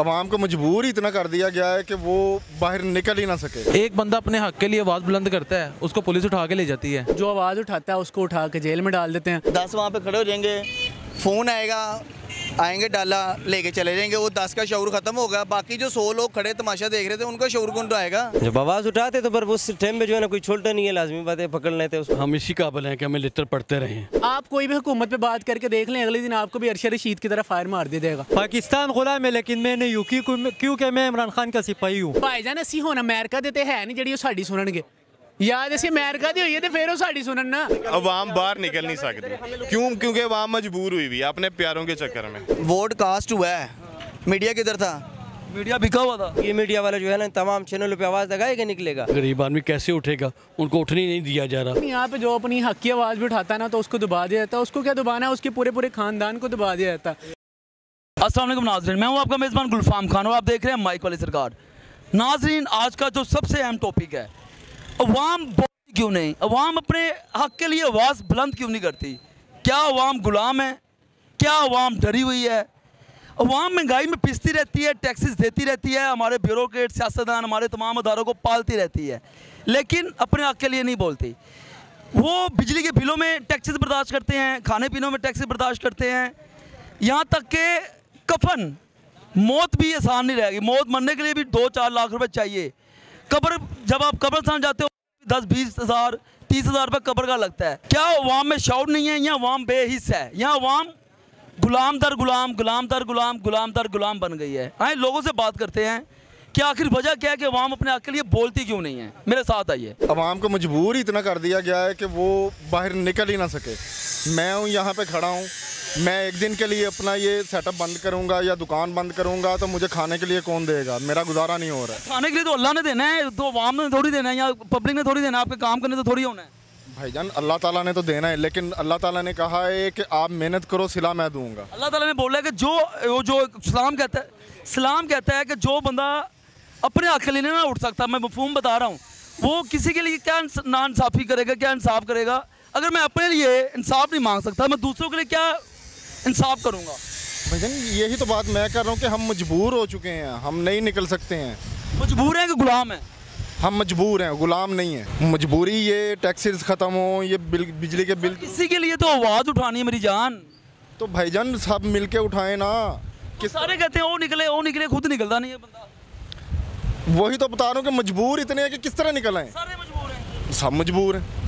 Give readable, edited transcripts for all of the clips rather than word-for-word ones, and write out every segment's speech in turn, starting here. आवाम को मजबूर ही इतना कर दिया गया है कि वो बाहर निकल ही ना सके। एक बंदा अपने हक के लिए आवाज़ बुलंद करता है, उसको पुलिस उठा के ले जाती है। जो आवाज़ उठाता है उसको उठा के जेल में डाल देते हैं। 10 वहाँ पे खड़े हो जाएंगे, फ़ोन आएगा, आएंगे डाला लेके चले जाएंगे, वो 10 का शऊर खत्म होगा। बाकी जो 100 लोग खड़े तमाशा देख रहे थे उनका शऊर कौन आएगा? जब आवाज़ उठाते तो पर उस टाइम में जो है ना कोई छोड़ता नहीं है, लाजमी बात है, पकड़ लेते हैं। हम इसी काबिल हैं कि हमें लेटर पढ़ते रहें। आप कोई भी हुकूमत पे बात करके देख लें, अगले दिन आपको भी अरशद रशीद की तरह फायर मार दे देगा। पाकिस्तान गुलाम है लेकिन मैं नहीं हूँ, क्योंकि मैं इमरान खान का सिपाही हूँ। भाईजान असी हुण अमेरिका दे ते है नहीं जिहड़ी साडी सुनणगे, याद असी अमेरिका दी होई है ते फिर साडी सुनन ना। आवाम बाहर निकल नहीं सकती, क्यों? क्योंकि आवाम मजबूर हुई भी अपने प्यारों के चक्कर में। वोट कास्ट हुआ है, मीडिया किधर था? मीडिया बिका हुआ था। ये मीडिया वाला जो है ना तमाम चैनलों पे आवाज़ लगाएगा, निकलेगा। गरीब आदमी कैसे उठेगा, उनको उठने नहीं दिया जा रहा। यहाँ पे जो अपनी हक की आवाज़ भी उठाता ना तो उसको दबा दिया जाता है। उसको क्या दबाना है, उसके पूरे पूरे खानदान को दबा दिया जाता है। अस्सलाम वालेकुम नाज़रीन, मैं हूँ आपका मेज़बान गुलफाम खान और आप देख रहे हैं माइक वाली सरकार। नाज़रीन आज का जो सबसे अहम टॉपिक है, अवाम बोलती क्यों नहीं, अवाम अपने हक़ के लिए आवाज़ बुलंद क्यों नहीं करती? क्या अवाम गुलाम है? क्या अवाम डरी हुई है? अवाम महंगाई में पिसती रहती है, टैक्सेस देती रहती है, हमारे ब्यूरोक्रेट सियासतदान हमारे तमाम अदारों को पालती रहती है, लेकिन अपने हक़ के लिए नहीं बोलती। वो बिजली के बिलों में टैक्सेस बर्दाश्त करते हैं, खाने पीने में टैक्सेस बर्दाश्त करते हैं, यहाँ तक के कफन मौत भी आसान नहीं रहेगी। मौत मरने के लिए भी 2-4 लाख रुपये चाहिए। कब्र जब आप कब्रस्तान जाते हो 10-20 हज़ार 30 हज़ार रुपये कब्र का लगता है। क्या अवाम में शऊर नहीं है? यहाँ अवाम बेहिस है, यहाँ अवाम गुलाम दर गुलाम बन गई है। आए लोगों से बात करते हैं कि आखिर वजह क्या है कि अवाम अपने हक़ के लिए बोलती क्यों नहीं है। मेरे साथ आइए। अवाम को मजबूर ही इतना कर दिया गया है कि वो बाहर निकल ही ना सके। मैं हूँ यहाँ पर खड़ा हूँ, मैं एक दिन के लिए अपना ये सेटअप बंद करूंगा या दुकान बंद करूंगा तो मुझे खाने के लिए कौन देगा? मेरा गुजारा नहीं हो रहा है। खाने के लिए तो अल्लाह ने देना है, तो अवाम ने थोड़ी देना है या पब्लिक ने थोड़ी देना है, आपके काम करने तो थोड़ी होना है। भाईजान अल्लाह ताला ने तो देना है, लेकिन अल्लाह ताला ने कहा है कि आप मेहनत करो सिला मैं दूँगा। अल्लाह ताला ने बोला है कि जो इस्लाम कहता है, इस्लाम कहता है कि जो बंदा अपने हक़ के लिए ना उठ सकता, मैं मफहूम बता रहा हूँ, वो किसी के लिए क्या नाइंसाफ़ी करेगा, क्या इंसाफ़ करेगा? अगर मैं अपने लिए इंसाफ़ नहीं मांग सकता, मैं दूसरों के लिए क्या इंसाफ करूँगा? भाईजान यही तो बात मैं कर रहा हूँ कि हम मजबूर हो चुके हैं, हम नहीं निकल सकते हैं। मजबूर हैं कि गुलाम हैं? हम मजबूर हैं, गुलाम नहीं हैं। मजबूरी ये टैक्सेस ख़त्म हो, ये बिल, बिजली के बिल, इसी के लिए तो आवाज़ उठानी है मेरी जान। तो भाईजान सब मिल के उठाएँ ना। कि सारे कहते हैं वो निकले खुद निकलता नहीं है बंदा। वही तो बता रहा हूँ कि मजबूर इतने हैं कि किस तरह निकल आएँ। सारे मजबूर हैं, सब मजबूर हैं।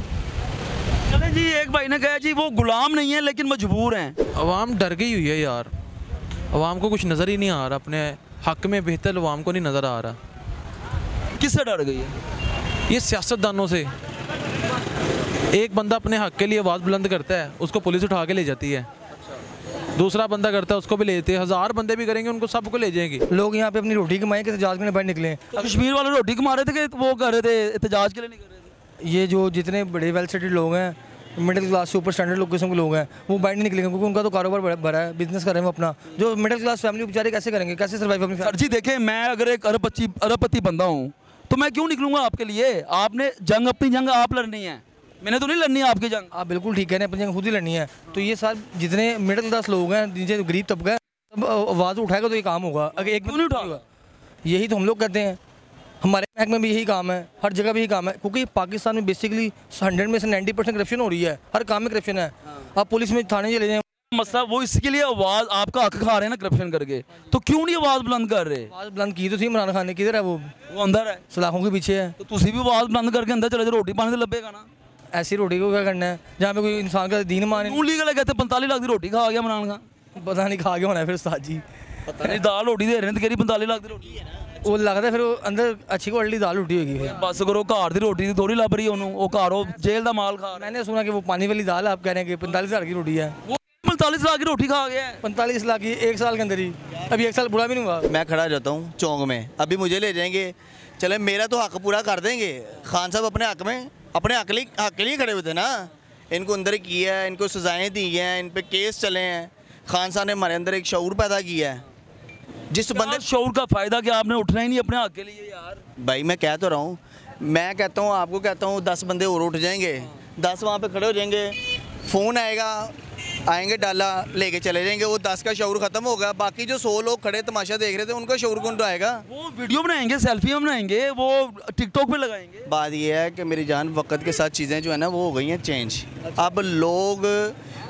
चले जी, एक भाई ने कहा जी वो गुलाम नहीं है लेकिन मजबूर हैं। अवाम डर गई हुई है यार, अवाम को कुछ नज़र ही नहीं आ रहा, अपने हक़ में बेहतर अवाम को नहीं नज़र आ रहा। किससे डर गई है? ये सियासतदानों से। एक बंदा अपने हक़ के लिए आवाज़ बुलंद करता है, उसको पुलिस उठा के ले जाती है। दूसरा बंदा करता है, उसको भी ले जाते हैं। 1000 बंदे भी करेंगे, उनको सबको ले जाएंगे। लोग यहाँ पे अपनी रोटी कमाएँ कि एहतजाज के लिए बाहर निकले। कश्मीर वाले रोटी कमा रहे थे कि वो कर रहे थे एहतजाज के लिए? नहीं कर रहे थे। ये जो जितने बड़े वेल सेटेड लोग हैं, मिडिल क्लास से ऊपर स्टैंडर्ड लोग के लोग हैं, वो बाहर नहीं निकलेंगे क्योंकि उनका तो कारोबार भरा है, बिजनेस कर रहे हैं वो अपना। जो मिडिल क्लास फैमिली बेचारे कैसे करेंगे, कैसे सर्वाइव अपनी? सर जी देखें, मैं अगर एक अरबपति बंदा हूँ तो मैं क्यों निकलूँगा आपके लिए? आपने जंग, अपनी जंग आप लड़नी है, मैंने तो नहीं लड़नी है आपकी जंग। आप बिल्कुल ठीक है, अपनी जंग खुद ही लड़नी है। तो ये सब जितने मिडिल क्लास लोग हैं, नीचे गरीब तबका है, सब आवाज़ उठाएगा तो ये काम होगा। अगर एक नहीं उठाएगा, यही तो हम लोग करते हैं। हमारे बैंक में भी यही काम है, हर जगह भी यही काम है, क्योंकि पाकिस्तान में बेसिकली 100 में से 90% करप्शन हो रही है। हर काम में करप्शन है। आप पुलिस में थाने चले जाएं, मसला वो इसके लिए आवाज़ आपका हक खा रहे हैं ना करप्शन करके, तो क्यों नहीं आवाज़ बुलंद कर रहे? आवाज़ बुलंद की तो थी इमरान खान ने, किधर है वो अंदर है, सलाखों के पीछे है। तो तुम भी आवाज़ बुलंद करके अंदर चले जाओ, रोटी पानी तो लबेगा ना। ऐसी रोटी को क्या करना है जहाँ पे कोई इंसान का दीन माने? कहते 45 लाख की रोटी खा गया इमरान खान, पता नहीं खा गया होना है। फिर उस्ताद जी पता नहीं दाल रोटी दे रहे थे, कह रही 45 लाख की रोटी है ना, वो लगता है फिर वो अंदर अच्छी क्वालिटी दाल उठी होगी। फिर बस करो, घर की रोटी की थोड़ी लभ रही है, घर हो जेल का माल खा। मैंने सुना कि वो पानी वाली दाल आप कह रहे हैं कि 45 लाख की रोटी है, वो 45 लाख की रोटी खा गया है। 45 लाख की 1 साल के अंदर ही, अभी 1 साल बुरा भी नहीं हुआ। मैं खड़ा रहता हूँ चौंक में, अभी मुझे ले जाएंगे, चले मेरा तो हक पूरा कर देंगे। खान साहब अपने हक में, अपने हक के लिए खड़े हुए थे ना, इनको अंदर किया है, इनको सजाएँ दी हैं, इन पर केस चले हैं। खान साहब ने हमारे अंदर एक शऊर पैदा किया है। जिस बंदे शऊर का फ़ायदा कि आपने उठना ही नहीं अपने हक के लिए। यार भाई मैं कह तो रहा हूँ, मैं कहता हूँ आपको कहता हूँ 10 बंदे और उठ जाएंगे, 10 वहाँ पे खड़े हो जाएंगे, फ़ोन आएगा, आएंगे डाला लेके चले जाएंगे, वो 10 का शऊर खत्म होगा, बाकी जो 100 लोग खड़े तमाशा देख रहे थे उनका शऊर कौन आएगा? वो वीडियो बनाएंगे, सेल्फी बनाएंगे, वो टिकटॉक पे लगाएंगे। बात ये है कि मेरी जान वक्त के साथ चीज़ें जो है ना वो हो गई हैं चेंज। अच्छा। अब लोग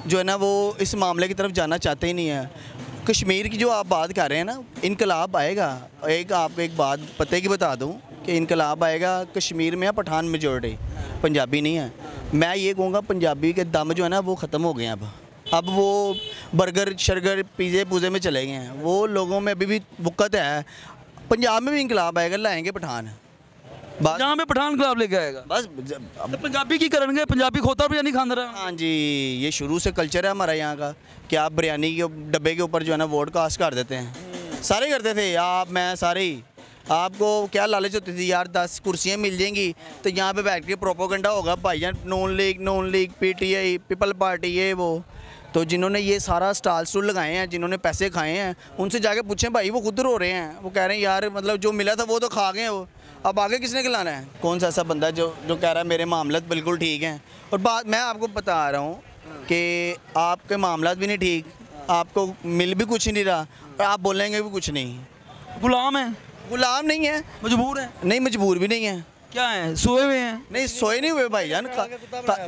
जो है ना वो इस मामले की तरफ जाना चाहते ही नहीं है। कश्मीर की जो आप बात कर रहे हैं ना, इनकलाब आएगा, एक आपको एक बात पते की बता दूँ कि इनकलाब आएगा। कश्मीर में पठान मेजोरिटी, पंजाबी नहीं है। मैं ये कहूँगा पंजाबी के दम जो है ना वो ख़त्म हो गए हैं। अब वो बर्गर शर्गर पिज़्ज़े पूजे में चले गए हैं, वो लोगों में अभी भी बुक़्क़त है। पंजाब में भी इंकलाब आएगा, लाएंगे पठान, जहाँ में पठान इंकलाब लेके आएगा। बस तो पंजाबी की करेंगे, पंजाबी खोता बिरयानी खाना रहा। हाँ जी, ये शुरू से कल्चर है हमारा यहाँ का कि आप बिरयानी के डब्बे के ऊपर जो है ना वोट कास्ट कर देते हैं। सारे करते थे, आप मैं सारे। आपको क्या लालच होती थी यार, 10 कुर्सियाँ मिल जाएंगी तो यहाँ पे बैठ के प्रोपोगंडा होगा भाईजान, Noon league PTI people party, ये वो। तो जिन्होंने ये सारा स्टाल स्टूल लगाए हैं, जिन्होंने पैसे खाए हैं, उनसे जाके पूछें भाई, वो खुद रो रहे हैं। वो कह रहे हैं यार मतलब जो मिला था वो तो खा गए वो, अब आगे किसने खिलाना है? कौन सा ऐसा बंदा जो कह रहा है मेरे मामलत बिल्कुल ठीक हैं? और बात मैं आपको बता रहा हूँ कि आपके मामलत भी नहीं ठीक, आपको मिल भी कुछ नहीं रहा और आप बोलेंगे भी कुछ नहीं। गुलाम है? गुलाम नहीं है, मजबूर है? नहीं, मजबूर भी नहीं है। क्या है, सोए हुए हैं? नहीं, सोए नहीं हुए भाईजान।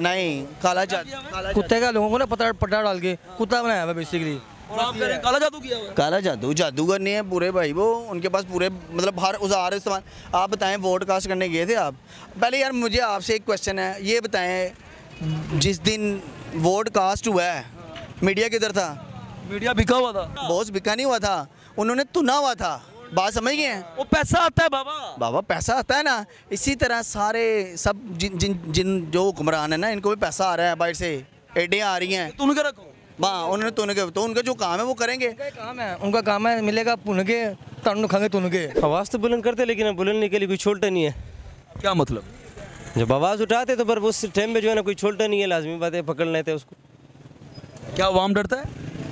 नहीं, काला जादू, कुत्ते का लोगों को ना पटा डाल के कुत्ता बनाया हुआ बेसिकली। और आप कह रहे हैं काला जादू किया हुआ है? काला जादू जादूगर नहीं है पूरे भाई, वो उनके पास पूरे मतलब हर औजार इस्तेमाल। आप बताएं वोट कास्ट करने गए थे आप? पहले यार मुझे आपसे एक क्वेश्चन है, ये बताएं जिस दिन वोट कास्ट हुआ है मीडिया किधर था? मीडिया बिका हुआ था। बहुत बिका नहीं हुआ था, उन्होंने तुना हुआ था। बात समझ गए हैं? वो पैसा आता है बाबा, पैसा आता है ना। इसी तरह सारे सब जिन जो हुक्मरान है ना, इनको भी पैसा आ रहा है बाहर से, एडें आ रही हैं। तुन के रखो वहाँ, उन्होंने तुन के, तो उनका जो काम है वो करेंगे। उनका काम है मिलेगा पुन के तन खाएंगे तुन के। आवाज़ तो बुलंद करते लेकिन अब बुलंदने के लिए कोई छोड़ता नहीं है। क्या मतलब? जब आवाज़ उठाते तो पर उस टाइम में जो है ना कोई छोड़ता नहीं है, लाजमी बात है, पकड़ लेते हैं उसको। क्या आवाम डरता है?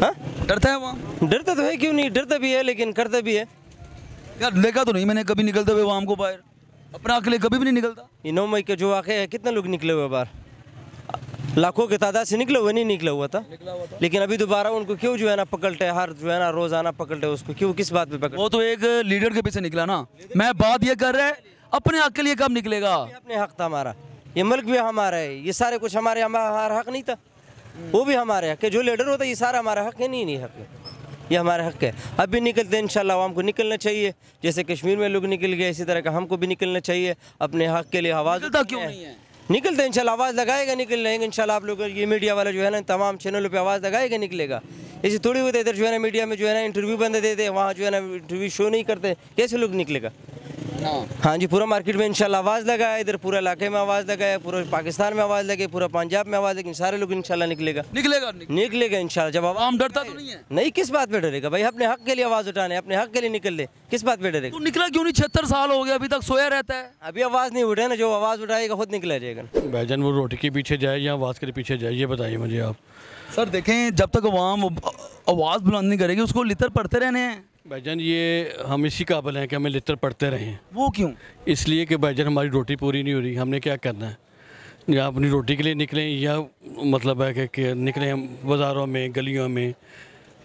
हाँ डरता है आवाम, डरता तो है, क्यों नहीं, डरता भी है लेकिन करता भी है। यार देखा तो नहीं मैंने कभी निकलते हुए आम को बाहर, अपना अकेले कभी भी नहीं निकलता। 9 मई का जो वाक़या है, कितने लोग निकले हुए बाहर, लाखों के तादाद से निकले हुए, नहीं निकला हुआ था। लेकिन अभी दोबारा उनको क्यों जो है ना पकड़ते हैं, हर जो है ना रोज़ाना पकड़ते हैं उसको, क्यों, किस बात पे पकड़ते? वो तो एक लीडर के पीछे निकला ना। मैं बात ये कर रहा है अपने हक के लिए कब निकलेगा? अपने हक था हमारा, ये मुल्क भी हमारा है, ये सारे कुछ हमारे, हमारा हक नहीं था? वो भी हमारे हक है, जो लीडर होता है ये सारा हमारा हक है। नहीं हक है, ये हमारा हक़ है। अब भी निकलते हैं, इंशाल्लाह आवाम को निकलना चाहिए, जैसे कश्मीर में लोग निकल गए इसी तरह का हमको भी निकलना चाहिए, अपने हक़ के लिए आवाज़ निकलते हैं। इंशाल्लाह आवाज़ लगाएगा, निकल जाएंगे इंशाल्लाह। आप लोग ये मीडिया वाला जो है ना तमाम चैनलों पे आवाज़ लगाएगा, निकलेगा। ऐसे थोड़ी बहुत इधर जो है ना मीडिया में जो है ना इंटरव्यू बंद देते, वहाँ जो है ना इंटरव्यू शो नहीं करते, कैसे लोग निकलेगा? हाँ जी, पूरा मार्केट में इंशाल्लाह आवाज़ लगाया, इधर पूरे इलाके में आवाज़ लगाया, पूरे पाकिस्तान में आवाज़ लगे, पूरा पंजाब में आवाज़ लगे, सारे लोग इंशाल्लाह निकलेगा इंशाल्लाह। जब आवाम डरता तो नहीं है? नहीं, किस बात पे डरेगा भाई, अपने हक के लिए आवाज़ उठाने, अपने हक के लिए निकल ले, किस बात पे डरेगा? तो निकला क्यों नहीं? 76 साल हो गया, अभी तक सोया रहता है, अभी आवाज़ नहीं उठे ना, जो आवाज़ उठाएगा खुद निकला जाएगा। भाईजान वो रोटी के पीछे जाए या आवाज़ के पीछे जाए, ये बताइए मुझे आप। सर देखें, जब तक आवाम आवाज़ बुलंद नहीं करेगी उसको लितर पढ़ते रहने हैं। भाईजान ये हम इसी काबिल हैं कि हमें लितर पढ़ते रहें। वो क्यों? इसलिए कि भाईजान हमारी रोटी पूरी नहीं हो रही, हमने क्या करना है, या अपनी रोटी के लिए निकलें या मतलब है कि निकलें हम बाज़ारों में, गलियों में।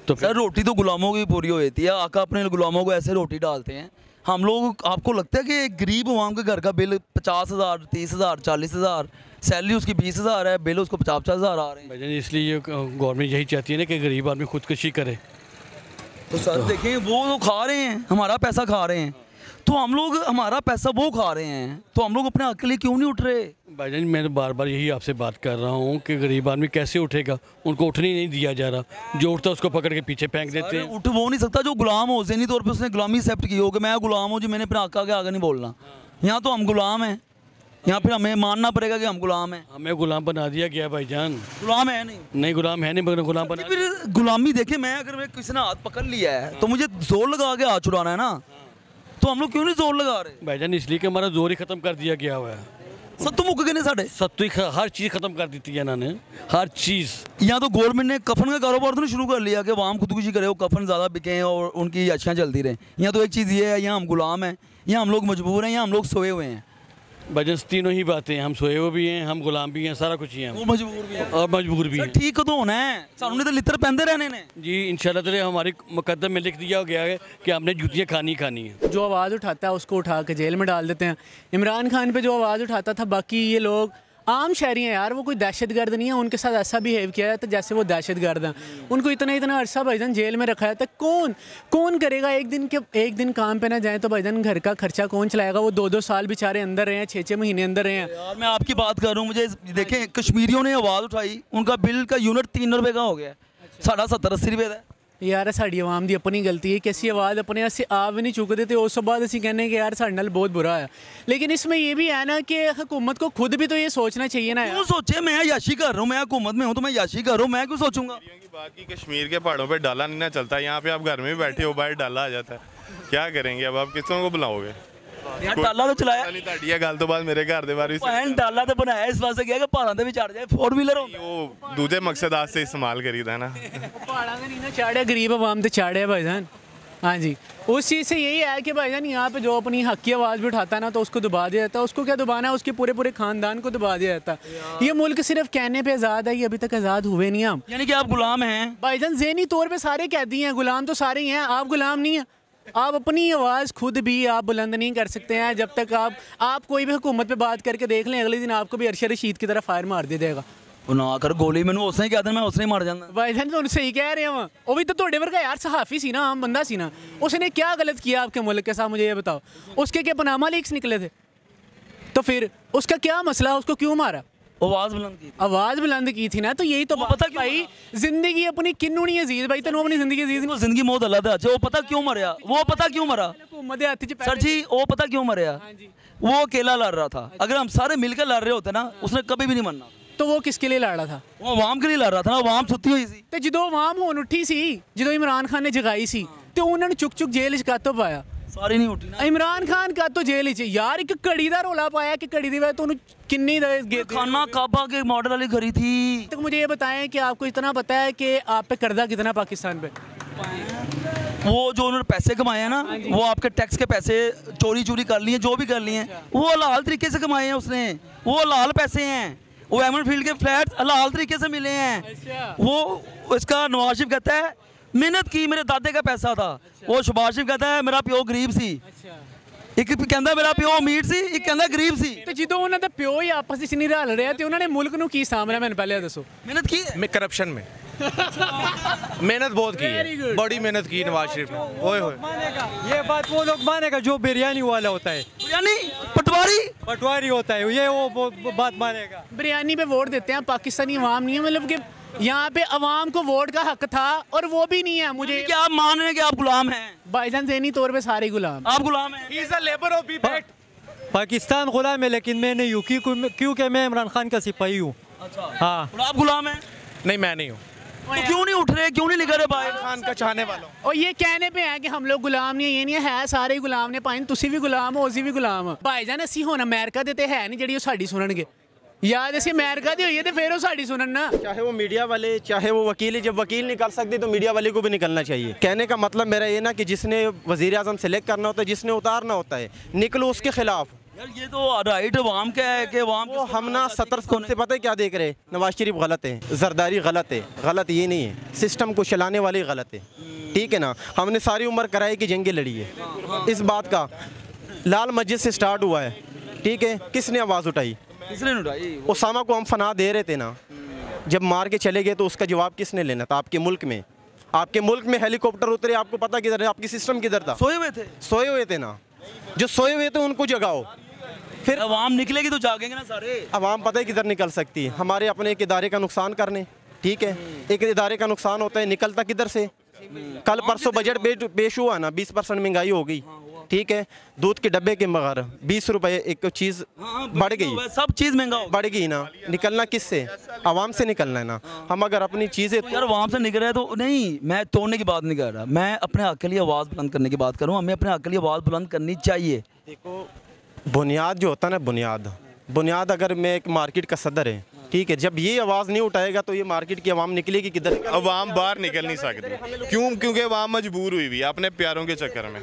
तो सर रोटी तो गुलामों की पूरी हो जाती है, आका अपने गुलामों को ऐसे रोटी डालते हैं। हम लोग, आपको लगता है कि गरीब आवाम के घर का बिल 50,000, 30,000, 40,000, सैलरी उसकी 20,000 है, बिल उसको 50,000 आ रहे हैं। भाईजान इसलिए गवर्नमेंट यही चाहती है ना कि गरीब आदमी खुदकुशी करे। तो सर देखें, वो तो खा रहे हैं, हमारा पैसा खा रहे हैं, तो हम लोग हमारा पैसा वो खा रहे हैं, तो हम लोग अपने हक के लिए क्यों नहीं उठ रहे? भाईजान मैं बार बार यही आपसे बात कर रहा हूँ कि गरीब आदमी कैसे उठेगा, उनको उठने नहीं दिया जा रहा, जो उठता है उसको पकड़ के पीछे फेंक देते हैं। उठ वो नहीं सकता जो गुलाम हो, ज़हनी तौर पर उसने गुलामी एक्सेप्ट की हो कि मैं गुलाम हूँ जी, मैंने अपने आका के आगे नहीं बोलना। यहाँ तो हम गुलाम हैं, यहाँ फिर हमें मानना पड़ेगा कि हम गुलाम हैं, हमें गुलाम बना दिया गया। भाईजान गुलाम है नहीं, गुलाम है नहीं, मगर गुलाम बना। फिर गुलामी देखे, मैं अगर किसी ने हाथ पकड़ लिया है तो मुझे जोर लगा के हाथ छुड़ाना है ना, तो हम लोग क्यों नहीं जोर लगा रहे? भाईजान इसलिए कि हमारा जोर ही खत्म कर दिया गया हुआ है, सत्तू मुक गए साढ़े सत्तू, हर चीज़ खत्म कर दी थी इन्होंने, हर चीज़। यहाँ तो गवर्नमेंट ने कफन का कारोबार तो नहीं शुरू कर लिया कि वहाँ खुदकुशी करे, वो कफन ज़्यादा बिके और उनकी अच्छियाँ चलती रहें। यहाँ तो एक चीज़ ये है, यहाँ हम गुलाम हैं, यहाँ हम लोग मजबूर हैं, यहाँ हम लोग सोए हुए हैं। बजस तीनों ही बातें, हम सोए हुए भी हैं, हम गुलाम भी हैं, सारा कुछ ही हैं, वो मजबूर भी हैं और मजबूर भी हैं। ठीक तो होना है, सामने तो लितर पहनते रहने ने जी। इंशाल्लाह तआला हमारे मुकद्दर में लिख दिया गया है कि आपने जूतियाँ खानी खानी है। जो आवाज़ उठाता है उसको उठा के जेल में डाल देते हैं। इमरान खान पर जो आवाज़ उठाता था, बाकी ये लोग आम शहरी हैं यार, वो कोई दहशतगर्द नहीं है। उनके साथ ऐसा बिहेव किया जाता है जैसे वो दहशतगर्द हैं। उनको इतना इतना अरसा भाईजान जेल में रखा जाता है। कौन करेगा, एक दिन काम पे ना जाए तो भाईजान घर का खर्चा कौन चलाएगा। वो 2-2 साल बेचारे अंदर रहे हैं, 6-6 महीने अंदर रहे हैं। यार मैं आपकी बात कर रहा हूँ, मुझे देखें कश्मीरियों ने आवाज़ उठाई, उनका बिल का यूनिट 300 रुपये का हो गया, साढ़ा 70-80 रुपये का। यार साड़ी आवाम की अपनी गलती है कि असी आवाज़ अपने असं आप भी नहीं चुकते तो उस तो बाद असी कहने कि यार साढ़े नाल बहुत बुरा है। लेकिन इसमें यह भी है ना कि हुकूमत को खुद भी तो ये सोचना चाहिए ना। क्यों सोचे, मैं याशी कर रहा हूँ, मैं हुकूमत में हूँ तो मैं याशी कर रहा हूँ, मैं क्यों सोचूंगा। बाकी कश्मीर के पहाड़ों पर डाला नहीं ना चलता, यहाँ पे आप घर में भी बैठे हो बाहर डाला आ जाता है, क्या करेंगे अब, आप किसों को बुलाओगे। डाला तो चलाया गल तो बाद मेरे घर के बारे डाला तो बनाया इस वास्ते गया कि पहाड़ों से भी चढ़ जाए, 4 व्हीलर हो दूजे मकसद वास्ते इस्तेमाल करीदा है ना। पहाड़ों से नहीं ना चढ़े, गरीब आवाम से चढ़े भाईजान। हाँ जी, उस चीज़ से यही है कि भाईजान यहाँ पे जो अपनी हक की आवाज़ भी उठाता है ना तो उसको दबा दिया जाता है। उसको क्या दबाना है, उसके पूरे पूरे खानदान को दबा दिया जाता है। ये मुल्क सिर्फ कहने पे आज़ाद है, ये अभी तक आज़ाद हुए नहीं हम। यानी कि आप गुलाम हैं भाईजान, ज़हनी तौर पर सारे कैदी हैं, गुलाम तो सारे ही हैं, आप गुलाम नहीं हैं। आप अपनी आवाज़ खुद भी आप बुलंद नहीं कर सकते हैं जब तक आप कोई भी हुकूमत पे बात करके देख लें, अगले दिन आपको भी अरशद रशीद की तरह फायर मार दे देगा। ना कर गोली मैंने उसने ही कह देना, मैं उसने ही मार जाना। भाई जान तो सही कह रहे हैं, वहाँ वो भी तो थोड़े वर्ग का यार सहाफ़ी सी ना, आम बंदा सी ना, उसने क्या गलत किया आपके मुल्क के साथ, मुझे ये बताओ। उसके क्या पनामा लीक्स निकले थे, तो फिर उसका क्या मसला, उसको क्यों मारा, आवाज़ बुलंद की थी ना, तो यही तो पता भाई जिंदगी अपनी किन्नू नहीं अजीज भाई, तेन अपनी जिंदगी मौत अलग है। अच्छा वो पता क्यों मरिया, वो पता क्यों मरा सर जी, वो पता क्यों मरिया, वो अकेला लड़ रहा था। अगर हम सारे मिलकर लड़ रहे होते ना उसने कभी भी नहीं मरना। तो वो किसके लिए लड़ रहा था, वो अवाम के लिए लड़ रहा था ना। अवाम सुती हुई सी तो जो अवाम होन उठी सी, जो इमरान खान ने जगाई सी तो उन्होंने चुक जेल कातो पाया, सारी नहीं उठी ना। इमरान खान का तो जेल ही यार एक कड़ी का रोला पाया कि कड़ी दी तो किन्नी खाना काबा के मॉडल वाली खरी थी। तो मुझे ये बताएं कि आपको इतना पता है कि आप पे कर्जा कितना पाकिस्तान पे, वो जो उन्होंने पैसे कमाए हैं ना वो आपके टैक्स के पैसे चोरी कर लिए, जो भी कर लिए हैं वो हलाल तरीके से कमाए हैं उसने, वो हलाल पैसे हैं, वो एमन फील्ड के फ्लैट हलाल तरीके से मिले हैं। वो इसका नवाज शरीफ कहता है मेहनत की, मेरे दादे का पैसा था। वो शबाज शरीफ कहता है मेरा प्यो गरीब सी, एक कहता मेरा प्यो अमीर सी, एक कहता गरीब सी। तो जो उन्होंने तो प्यो ही आपस में नहीं रल रहा, तो उन्होंने मुल्क को की सामना, मैंने पहले दसो मेहनत की मैं करप्शन में मेहनत बहुत की है, बड़ी मेहनत की नवाज शरीफ ने। ओए होए ये बात वो लोग मानेगा जो बिरयानी वाला होता है, यानी पटवारी होता है, ये वो बात मानेगा। बिरयानी पे वोट देते हैं पाकिस्तानी अवाम नहीं है, मतलब कि यहाँ पे अवाम को वोट का हक था और वो भी नहीं है। मुझे क्या आप मान रहे हैं कि आप गुलाम हैं भाईजान, ज़हनी तौर पे सारे गुलाम, आप गुलाम हैं। He is a labor of people. Pakistan गुलाम है लेकिन मैं नहीं हूँ, क्योंकि मैं इमरान खान का सिपाही हूँ। अच्छा हाँ, आप गुलाम हैं? नहीं मैं नहीं हूँ। तो क्यों नहीं उठ रहे, क्यों नहीं निकल रहे भाई खान का चाहने वालों, और ये कहने पे है कि हम लोग गुलाम नहीं है, ये नहीं है, सारे ही गुलाम ने भाई, तुसी भी गुलाम हो, उसी भी गुलाम हो भाईजान। असी हुण अमेरिका देते है नहीं जी साड़ी सुनणगे, याद असी अमेरिका दी हुई है तो फिर वो साड़ी सुनन ना, चाहे वो मीडिया वाले चाहे वो वकील ही। जब वकील निकल सकती तो मीडिया वाले को भी निकलना चाहिए। कहने का मतलब मेरा ये ना कि जिसने वज़ीर-ए-आज़म सेलेक्ट करना होता है, जिसने उतारना होता है, निकलो उसके खिलाफ। यार ये तो राइट अवाम क्या है कि वो हम ना 17 से पता है क्या देख रहे हैं। नवाज शरीफ गलत है, जरदारी गलत है, गलत ये नहीं है, सिस्टम को चलाने वाले गलत है, ठीक है ना। हमने सारी उम्र कराई की जंगे लड़ी है, इस बात का लाल मस्जिद से स्टार्ट हुआ है, ठीक है। किसने आवाज़ उठाई, उसामा को हम फना दे रहे थे ना, जब मार के चले गए तो उसका जवाब किसने लेना था। आपके मुल्क में हेलीकॉप्टर उतरे, आपको पता किधर है, आपकी सिस्टम किधर था, सोए हुए थे ना। जो सोए हुए थे उनको जगाओ, फिर अवाम निकलेगी तो जागेंगे ना सारे। अवाम पता है किधर निकल सकती है, हमारे अपने एक इदारे का नुकसान करने, ठीक है। एक इदारे का नुकसान होता है, निकलता किधर से। कल परसों बजट पेश हुआ ना, 20% महंगाई हो गई, ठीक है। दूध के डब्बे के मगर 20 रुपये एक चीज़ बढ़ गई, सब चीज़ महंगा बढ़ गई ना। निकलना किससे, आवाम से निकलना है ना। हम अगर अपनी चीज़ें तो यार आवाम से निकल रहे तो नहीं, मैं तोड़ने की बात नहीं कर रहा, मैं अपने हक के लिए आवाज़ बुलंद करने की बात कर रहा हूँ। हमें अपने हक के लिए आवाज़ बुलंद करनी चाहिए। देखो बुनियाद जो होता है ना, बुनियाद अगर मैं एक मार्केट का सदर है ठीक है, जब ये आवाज़ नहीं उठाएगा तो ये मार्केट की आवाम निकलेगी किधर? आवाम बाहर निकल नहीं सकती, क्यों? क्योंकि आवाम मजबूर हुई हुई है अपने प्यारों के चक्कर में,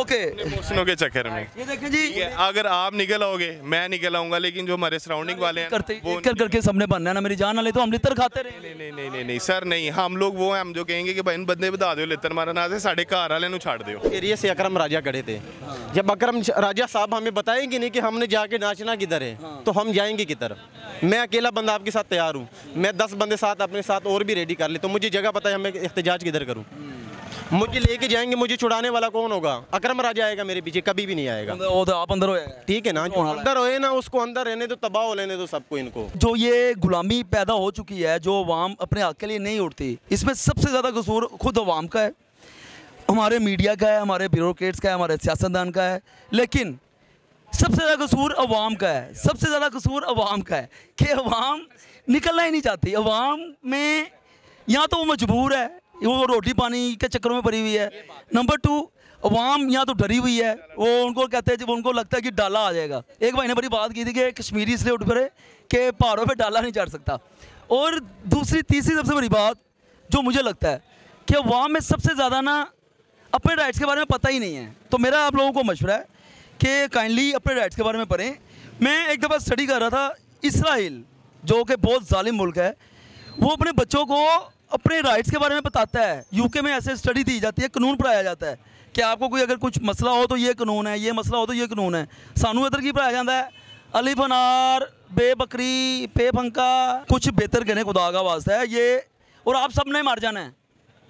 ओके, मौसमों के चक्कर में। ये देखें जी, अगर आप निकल आओगे मैं निकल आऊँगा, लेकिन जो हमारे सराउंडिंग वाले हैं वो करके सबने बनना ना मेरी जान वाले, तो हम लितर खाते रहे। नहीं सर, नहीं, हम लोग वो हैं, हम जो कहेंगे कि भाई इन बंदे बता दो लितर मारा ना से, साढ़े घर वाले नु छाड़ दो। एरिया से अकरम राजा खड़े थे, जब अकरम राजा साहब हमें बताएंगे नहीं कि हमने जाके नाचना किधर है तो हम जाएंगे किधर? मैं अकेला बंदा आपके साथ तैयार हूँ, मैं 10 बंदे साथ अपने साथ और भी रेडी कर ले, तो मुझे जगह पता है मैं एहतजाज किधर करूँ? मुझे लेके जाएंगे, मुझे छुड़ाने वाला कौन होगा? अकरम राजा आएगा मेरे पीछे? कभी भी नहीं आएगा। वो तो आप अंदर हो, ठीक है ना, जो अंदर होए ना उसको अंदर रहने दो, तबाह हो लेने दो सबको। इनको जो ये गुलामी पैदा हो चुकी है, जो अवाम अपने हक के लिए नहीं उठती, इसमें सबसे ज़्यादा कसूर खुद अवाम का है, हमारे मीडिया का है, हमारे ब्यूरोक्रेट्स का है, हमारे सियासतदान का है, लेकिन सबसे ज़्यादा कसूर अवाम का है, सबसे ज़्यादा कसूर अवाम का है कि अवाम निकलना ही नहीं चाहती। अवाम में या तो वो मजबूर है, वो रोटी पानी के चक्करों में पड़ी हुई है, नंबर 2 अवाम यहाँ तो डरी हुई है, वो उनको कहते हैं जब उनको लगता है कि डाला आ जाएगा। एक भाई ने बड़ी बात की थी कि कश्मीरी इसलिए उठ पड़े कि पहाड़ों पे डाला नहीं चढ़ सकता। और दूसरी तीसरी सबसे बड़ी बात जो मुझे लगता है कि अवाम में सबसे ज़्यादा ना अपने राइट्स के बारे में पता ही नहीं है। तो मेरा आप लोगों को मशवरा है कि काइंडली अपने राइट्स के बारे में पढ़ें। मैं एक दफ़ा स्टडी कर रहा था, इसराइल जो कि बहुत जालिम मुल्क है, वो अपने बच्चों को अपने राइट्स के बारे में बताता है। यूके में ऐसे स्टडी दी जाती है, कानून पढ़ाया जाता है कि आपको कोई अगर कुछ मसला हो तो ये कानून है, ये मसला हो तो ये कानून है। सानू इधर की पढ़ाया जाता है, अलिफ अनार बे बकरी पे फंका कुछ बेहतर कहने खुदा का वास्ता है ये। और आप सबने मार जाना है,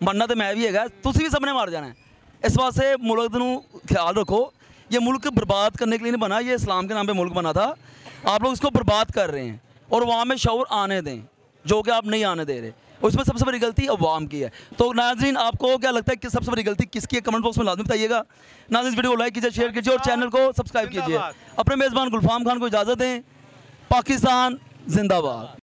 मरना तो मैं भी हैगा, तुसी भी सबने मार जाना है। इस वास्ते मुल्क नू ख्याल रखो, ये मुल्क बर्बाद करने के लिए नहीं बना, ये इस्लाम के नाम पर मुल्क बना था, आप लोग इसको बर्बाद कर रहे हैं। और वहाँ में शऊर आने दें जो कि आप नहीं आने दे रहे, उसमें सबसे बड़ी गलती अवाम की है। तो नाज़रीन आपको क्या लगता है कि सबसे बड़ी गलती किसकी है? कमेंट बॉक्स में लाजमी बताइएगा। नाज़रीन वीडियो को लाइक कीजिए, शेयर कीजिए और चैनल को सब्सक्राइब कीजिए। अपने मेज़बान गुलफाम खान को इजाज़त दें। पाकिस्तान जिंदाबाद।